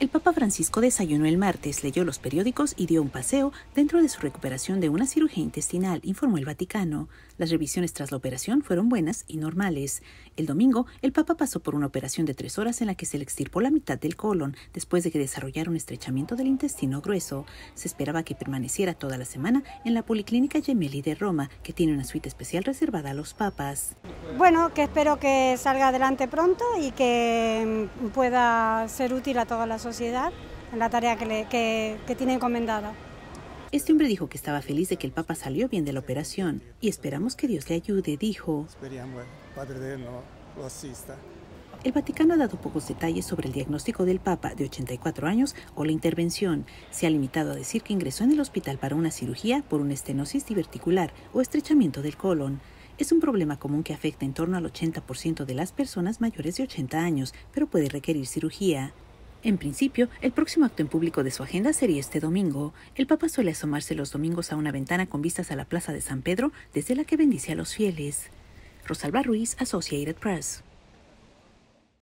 El Papa Francisco desayunó el martes, leyó los periódicos y dio un paseo dentro de su recuperación de una cirugía intestinal, informó el Vaticano. Las revisiones tras la operación fueron buenas y normales. El domingo, el Papa pasó por una operación de 3 horas en la que se le extirpó la mitad del colon, después de que desarrollara un estrechamiento del intestino grueso. Se esperaba que permaneciera toda la semana en la Policlínica Gemelli de Roma, que tiene una suite especial reservada a los papas. Bueno, que espero que salga adelante pronto y que pueda ser útil a toda la sociedad en la tarea que tiene encomendada. Este hombre dijo que estaba feliz de que el Papa salió bien de la operación y esperamos que Dios le ayude, dijo. El Vaticano ha dado pocos detalles sobre el diagnóstico del Papa, de 84 años, o la intervención. Se ha limitado a decir que ingresó en el hospital para una cirugía por una estenosis diverticular o estrechamiento del colon. Es un problema común que afecta en torno al 80% de las personas mayores de 80 años, pero puede requerir cirugía. En principio, el próximo acto en público de su agenda sería este domingo. El Papa suele asomarse los domingos a una ventana con vistas a la Plaza de San Pedro, desde la que bendice a los fieles. Rosalba Ruiz, Associated Press.